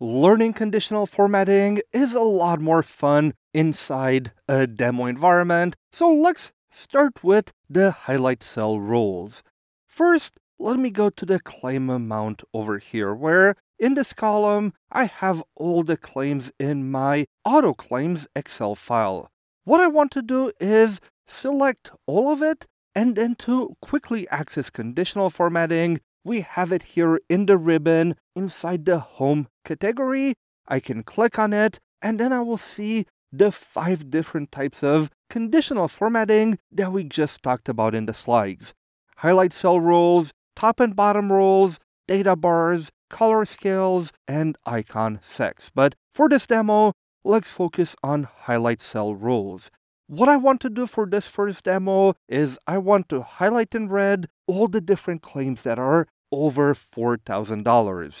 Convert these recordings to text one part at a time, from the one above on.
Learning conditional formatting is a lot more fun inside a demo environment, so let's start with the highlight cell rules. First, let me go to the claim amount over here, where in this column, I have all the claims in my auto claims Excel file. What I want to do is select all of it, and then to quickly access conditional formatting, we have it here in the ribbon inside the home category. I can click on it, and then I will see the 5 different types of conditional formatting that we just talked about in the slides. Highlight cell rules, top and bottom rules, data bars, color scales, and icon sex. But for this demo, let's focus on highlight cell rules. What I want to do for this first demo is I want to highlight in red all the different claims that are over $4,000.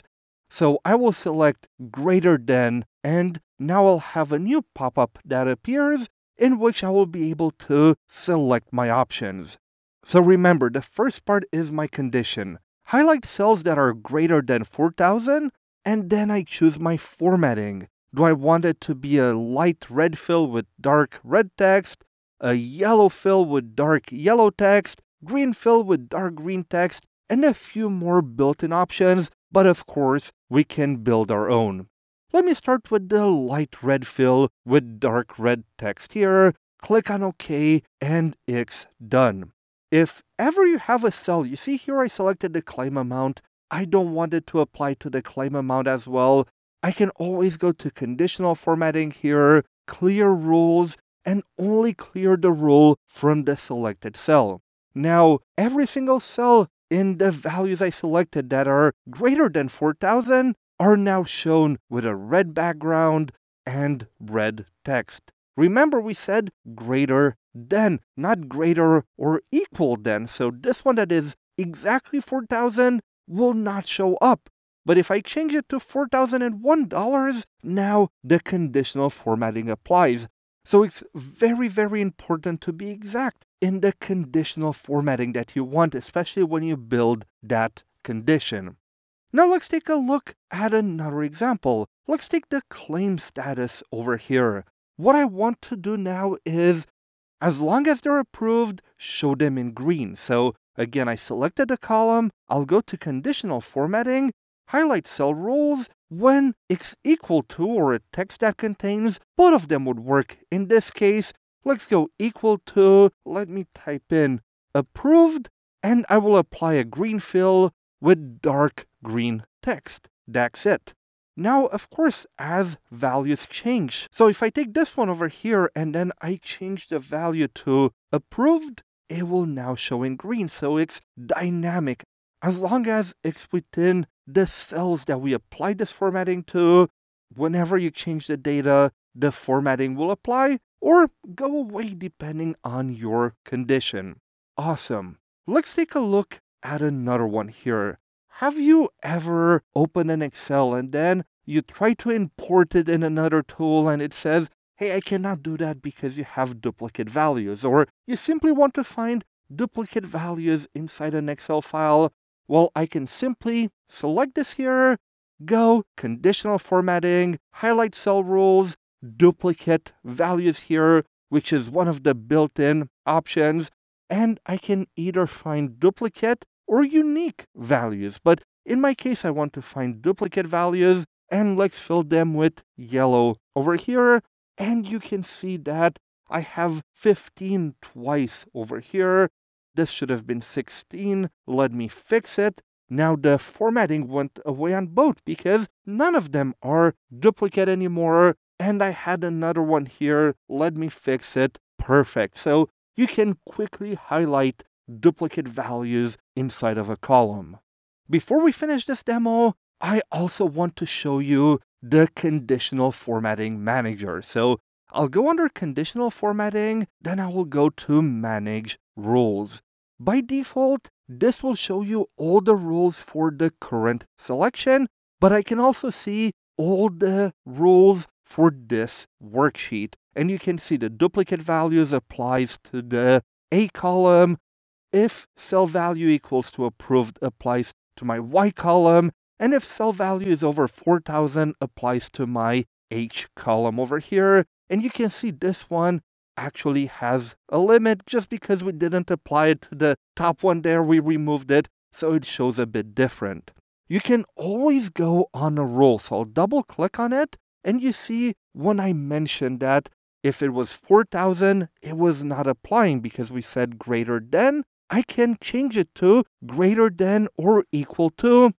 So I will select greater than, and now I'll have a new pop-up that appears in which I will be able to select my options. So remember, the first part is my condition. Highlight cells that are greater than 4,000, and then I choose my formatting. Do I want it to be a light red fill with dark red text, a yellow fill with dark yellow text, green fill with dark green text, and a few more built-in options, but of course, we can build our own. Let me start with the light red fill with dark red text here, click on OK, and it's done. If ever you have a cell, you see here I selected the claim amount, I don't want it to apply to the claim amount as well. I can always go to conditional formatting here, clear rules, and only clear the rule from the selected cell. Now, every single cell in the values I selected that are greater than 4,000 are now shown with a red background and red text. Remember, we said greater than, not greater or equal than. So this one that is exactly 4,000 will not show up. But if I change it to $4,001, now the conditional formatting applies. So it's very, very important to be exact in the conditional formatting that you want, especially when you build that condition. Now let's take a look at another example. Let's take the claim status over here. What I want to do now is, as long as they're approved, show them in green. So again, I selected a column. I'll go to conditional formatting. Highlight cell rules, when it's equal to or a text that contains, both of them would work. In this case, let's go equal to, let me type in approved, and I will apply a green fill with dark green text. That's it. Now, of course, as values change. So if I take this one over here and then I change the value to approved, it will now show in green. So it's dynamic. As long as it's within the cells that we apply this formatting to, whenever you change the data, the formatting will apply or go away depending on your condition. Awesome. Let's take a look at another one here. Have you ever opened an Excel and then you try to import it in another tool and it says, hey, I cannot do that because you have duplicate values, or you simply want to find duplicate values inside an Excel file? Well, I can simply select this here, go conditional formatting, highlight cell rules, duplicate values here, which is one of the built-in options, and I can either find duplicate or unique values. But in my case, I want to find duplicate values, and let's fill them with yellow over here, and you can see that I have 15 twice over here. This should have been 16. Let me fix it. Now the formatting went away on both because none of them are duplicate anymore. And I had another one here. Let me fix it. Perfect. So you can quickly highlight duplicate values inside of a column. Before we finish this demo, I also want to show you the conditional formatting manager. So I'll go under conditional formatting, then I will go to manage rules. By default, this will show you all the rules for the current selection, but I can also see all the rules for this worksheet. And you can see the duplicate values applies to the A column. If cell value equals to approved applies to my Y column, and if cell value is over 4,000, applies to my H column over here. And you can see this one actually has a limit just because we didn't apply it to the top one there, we removed it, so it shows a bit different. You can always go on a roll, so I'll double click on it, and you see when I mentioned that if it was 4,000, it was not applying because we said greater than. I can change it to greater than or equal to,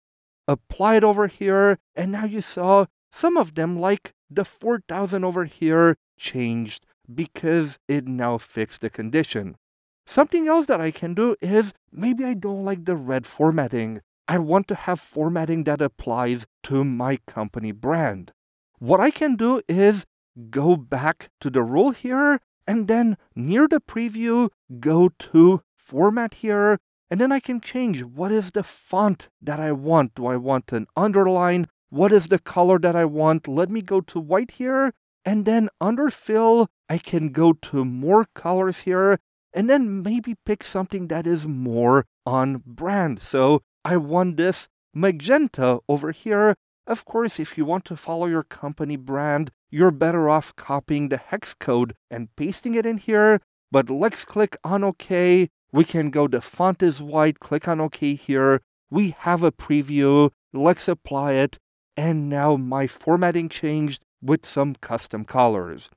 apply it over here, and now you saw some of them, like the 4,000 over here, changed because it now fixed the condition. Something else that I can do is maybe I don't like the red formatting. I want to have formatting that applies to my company brand. What I can do is go back to the rule here, and then near the preview, go to format here, and then I can change what is the font that I want. Do I want an underline? What is the color that I want? Let me go to white here, and then under fill, I can go to more colors here, and then maybe pick something that is more on brand. So I want this magenta over here. Of course, if you want to follow your company brand, you're better off copying the hex code and pasting it in here. But let's click on OK. We can go, the font is white, click on OK here. We have a preview. Let's apply it. And now my formatting changed with some custom colors.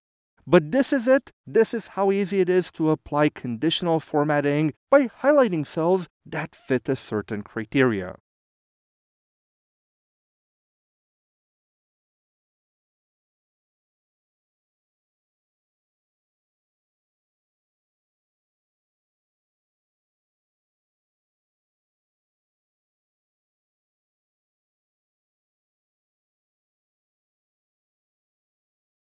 But this is it. This is how easy it is to apply conditional formatting by highlighting cells that fit a certain criteria.